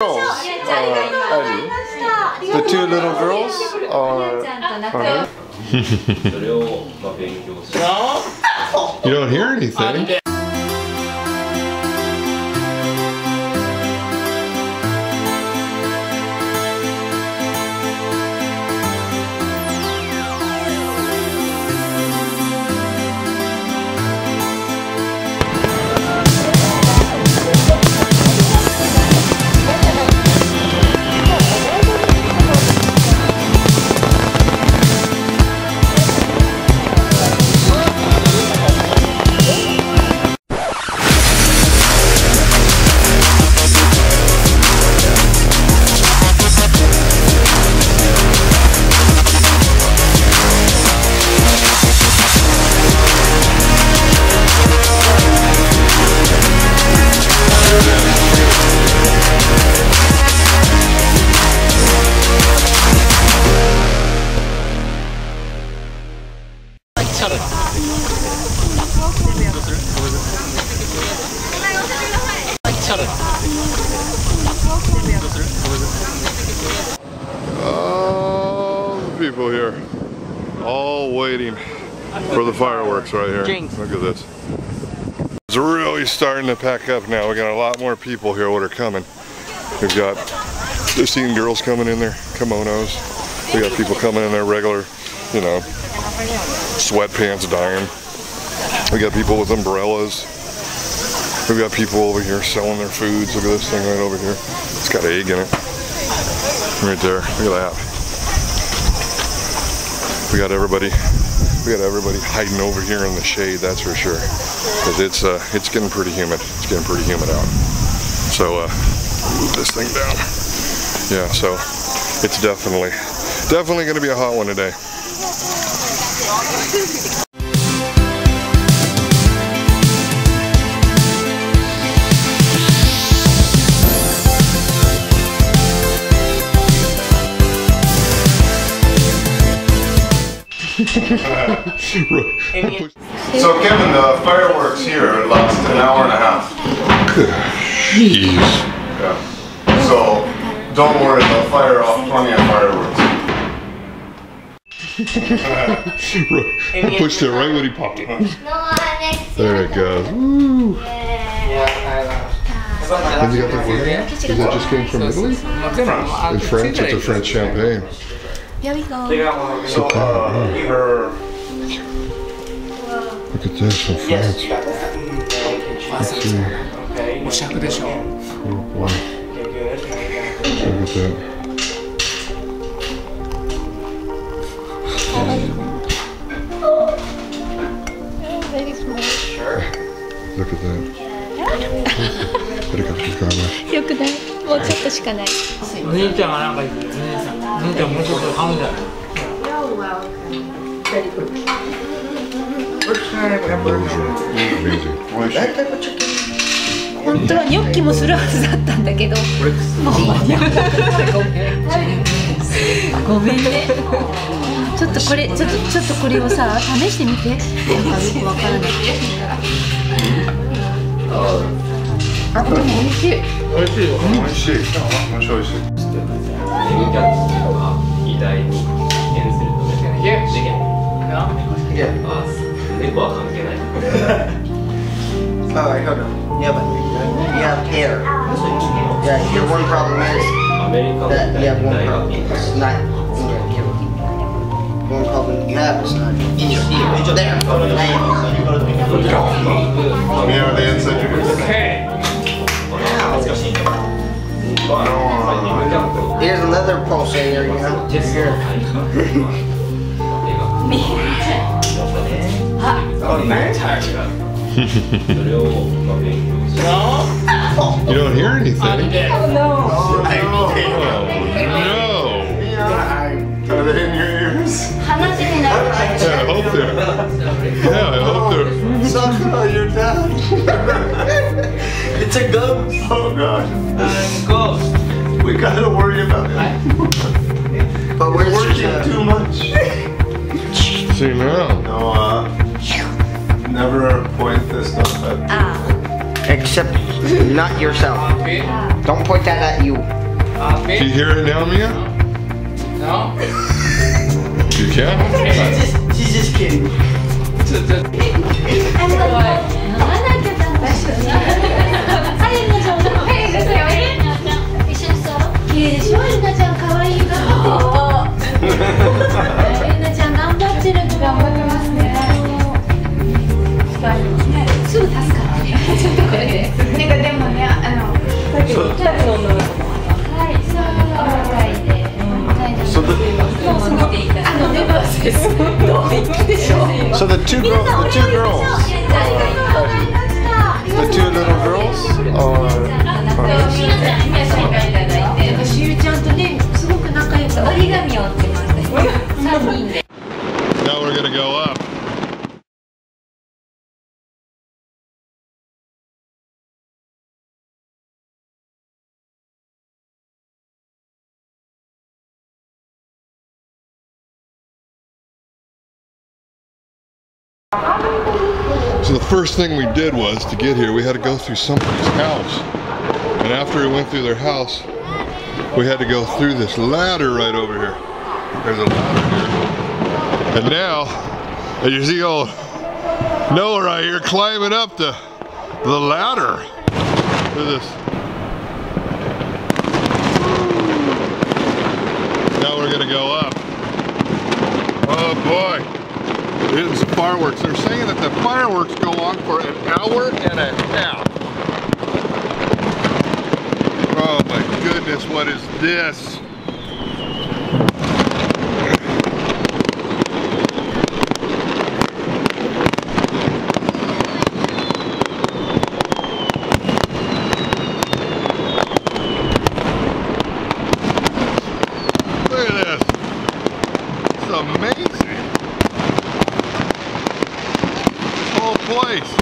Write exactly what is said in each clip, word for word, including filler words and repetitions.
Girls, uh, the two little girls are. are You don't hear anything. All the people here, all waiting for the fireworks right here. Look at this. It's really starting to pack up now. We got a lot more people here that are coming. We've got fifteen girls coming in their kimonos. We got people coming in their regular, you know, sweatpants dying. We got people with umbrellas. We've got people over here selling their foods. Look at this thing right over here. It's got an egg in it. Right there. Look at that. We got everybody. We got everybody hiding over here in the shade. That's for sure. Cause it's uh, it's getting pretty humid. It's getting pretty humid out. So uh, move this thing down. Yeah. So it's definitely, definitely going to be a hot one today. So Kevin, the fireworks here last an hour and a half. Jeez. Yeah. So don't worry, they'll fire off plenty of fireworks. I pushed it right when he popped it. There it goes. Woo. Have you got that one? Is it just came from Italy? In France, it's a French champagne. Here we go. So, uh, look at this from France. Let's see. Oh, wow. Look at that. Look at that. Look at that. もうちょっとしかない。お姉ちゃんはなんかいい。お姉さん。お姉ちゃんもうちょっと噛むじゃない。本当はニョッキもするはずだったんだけど。ごめんね。ちょっとこれちょっとちょっとこれをさ試してみて。わからない。 あ、でも美味しい。美味しいよ。美味しい。面白いし。Okay. Oh, there's another pulse in there, you know. Just here. Oh, man. You don't hear anything. Oh, no. Oh, no. No. Put it in your ears. Yeah, I hope they're. Yeah, I hope they're. Somehow you're done. It's a ghost. Oh gosh. It's a ghost. We gotta worry about it. But we're working too much. See now. No, uh, never point this stuff at. Uh, except. not yourself. Don't point that at you. Can you hear it now, Mia? No. You can? She's just, she's just kidding. So the two girls, the two girls, uh, the two little girls are friends. Now we're gonna go up. So the first thing we did was, to get here, we had to go through somebody's house. And after we went through their house, we had to go through this ladder right over here. There's a ladder here. And now, as you see old Noah right here climbing up the, the ladder. Look at this. Now we're going to go up. Oh boy. It's fireworks. They're saying that the fireworks go on for an hour and a half. Oh my goodness, what is this? Look at this. It's amazing. Place.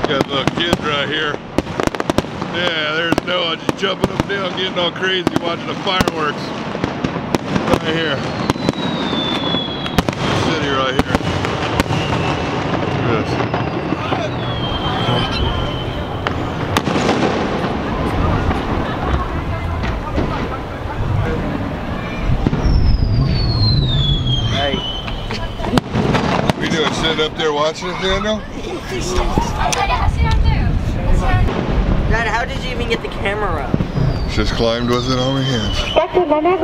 Got little kids right here. Yeah, there's Noah just jumping up and down, getting all crazy, watching the fireworks. Right here. The city right here. Look at this. Hey. What are you doing, sitting up there watching it, Daniel? Dad, how did you even get the camera up? Just climbed with it on my hands. Oh, now they're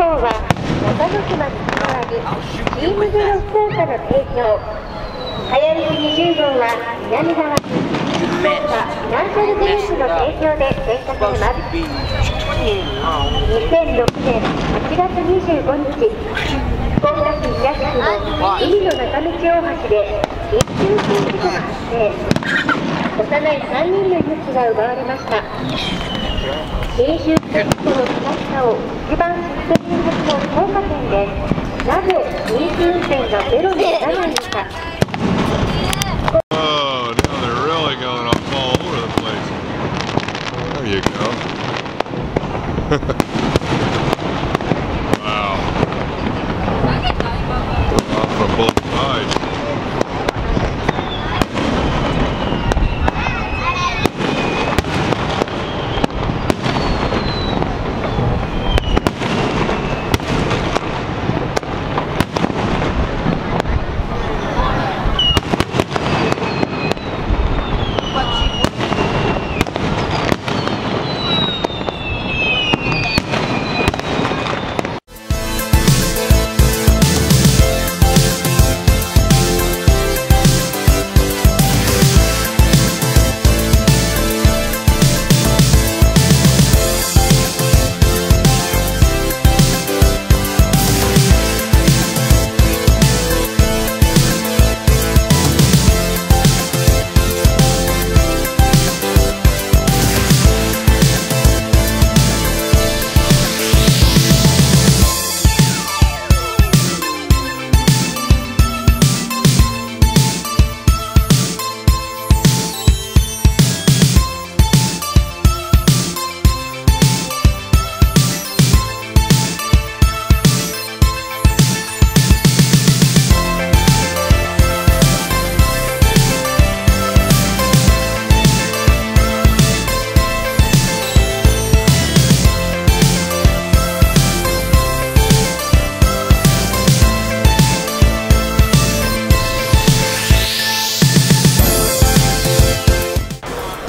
really going off all over the place. There you go. Wow. Off from both sides.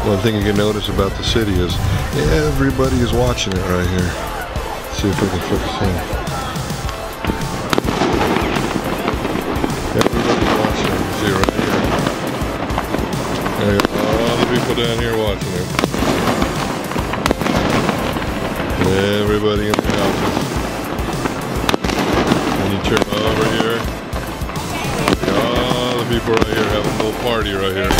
One thing you can notice about the city is everybody is watching it right here. Let's see if we can focus in. Everybody's watching it. See right here. There are a lot of people down here watching it. Everybody in the houses. And you turn over here. All the people right here having a little party right here.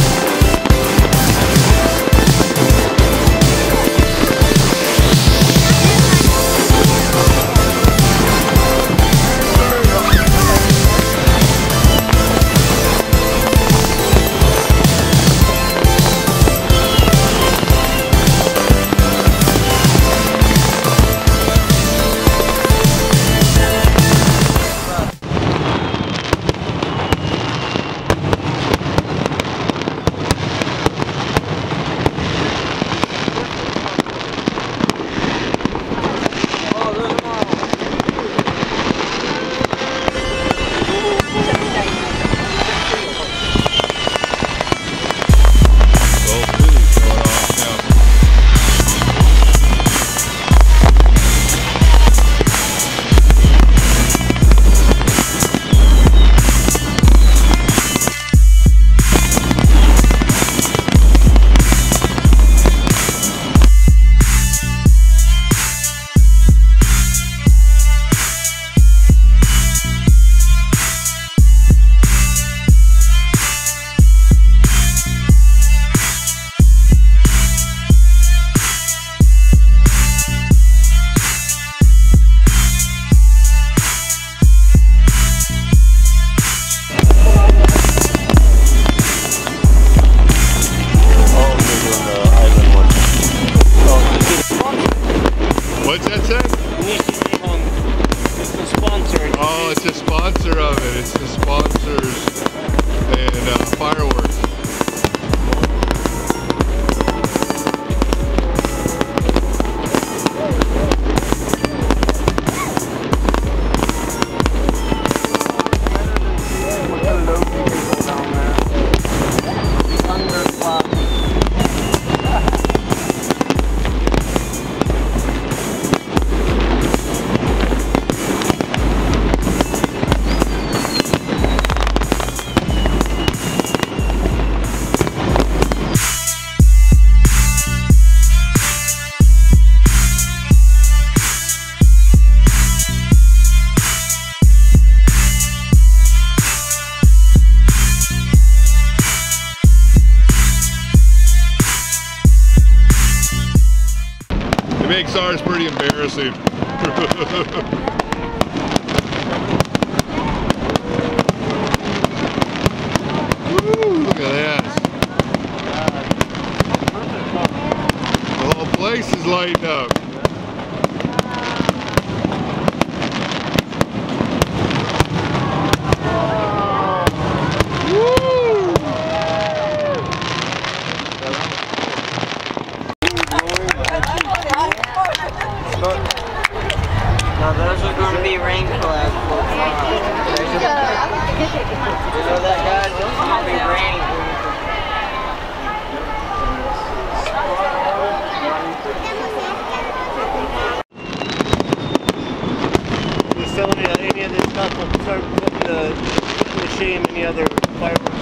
What's that say? It's the sponsor. Oh, it's the sponsor of it. It's the sponsors and uh, fireworks. It makes ours pretty embarrassing. Woo, look at that. The whole place is lighting up. Now those are going to be rain clouds. You know that, guys? Those are going to be rain. Does any of this stuff look the machine, any other fireworks?